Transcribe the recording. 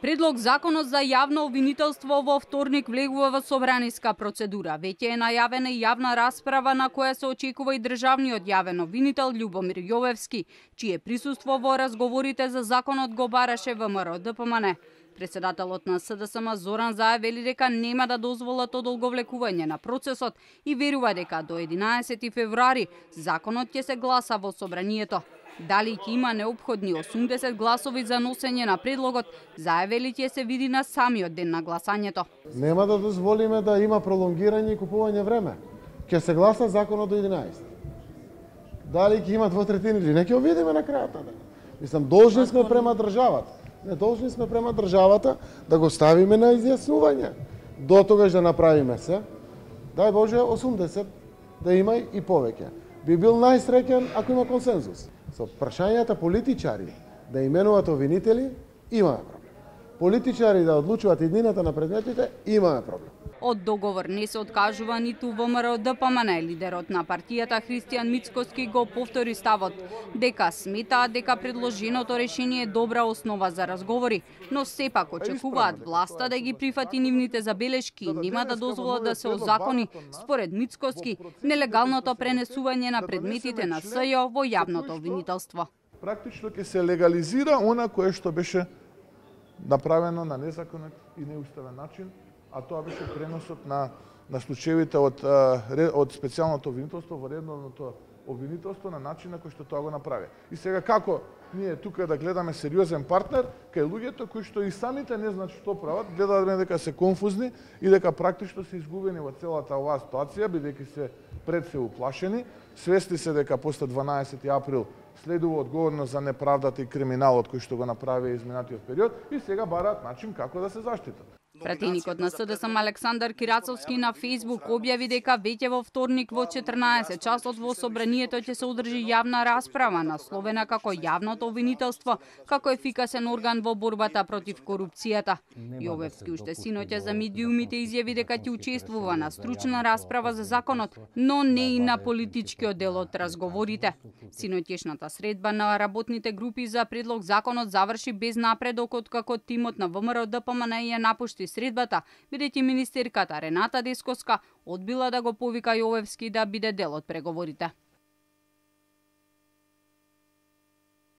Предлог законот за јавно обвинителство во вторник влегува во собраниска процедура. Веќе е најавена и јавна расправа на која се очекува и државниот јавен обвинител Љубомир Јовевски, чие присуство во разговорите за законот го бараше ВМРО-ДПМНЕ. Председателот на СДСМ Зоран Заев вели дека нема да дозволат одолговлекување на процесот и верува дека до 11 февруари законот ќе се гласа во собранието. Дали ќе има неопходни 80 гласови за носење на предлогот, зајавели ќе се види на самиот ден на гласањето. Нема да дозволиме да има пролонгирање и купување време. Ќе се гласа законот до 11. Дали ќе има двотретини или не, ќе видиме на крајата. Мислам, должни сме према државата. Не, должни сме према државата да го ставиме на изјаснување. До тогаш да направиме се. Дај Боже, 80 да има и повеќе. Би бил најсреќен ако има консензус. Со прашањата политичари да именуваат обвинители, имаме проблем. Политичари да одлучуваат иднината на предметите, имаме проблем. Од договор не се откажува ниту ВМРО-ДПМНЕ. Лидерот на партијата Христијан Мицкоски го повтори ставот дека сметаат дека предложеното решение е добра основа за разговори, но сепак очекуваат власта да ги прифати нивните забелешки и нема да дозволат да се озакони, според Мицкоски, нелегалното пренесување на предметите на СЈО во јавното обвинителство. Практично ќе се легализира она кое што беше направено на незаконет и неуставен начин, а тоа беше преносот на случаевите од специјалното обвинителство во редовното обвинителство на начин на кој што тоа го направи. И сега како ние тука да гледаме сериозен партнер кај луѓето кои што и самите не знаат што прават, гледаме дека се конфузни и дека практично се изгубени во целата оваа ситуација, бидејќи се пред се уплашени, свесни се дека после 12 април следува одговорност за неправдата и криминалот кој што го направи изминатиот период и сега бараат начин како да се заштитат. Пратеникот на СДСМ Александар Кирацовски на Фејсбук објави дека веќе во вторник во 14 часот во собранието ќе се одржи јавна расправа насловена како јавното обвинителство како ефикасен орган во борбата против корупцијата. Јовевски уште синоќа за медиумите изјави дека ќе учествува на стручна расправа за законот, но не и на политичкиот дел од разговорите. Синоќешната средба на работните групи за предлог законот заврши без напредок откако тимот на ВМРО-ДПМНЕ ја напушти средбата, бидејќи министерката Рената Дескоска одбила да го повика Јовевски да биде дел од преговорите.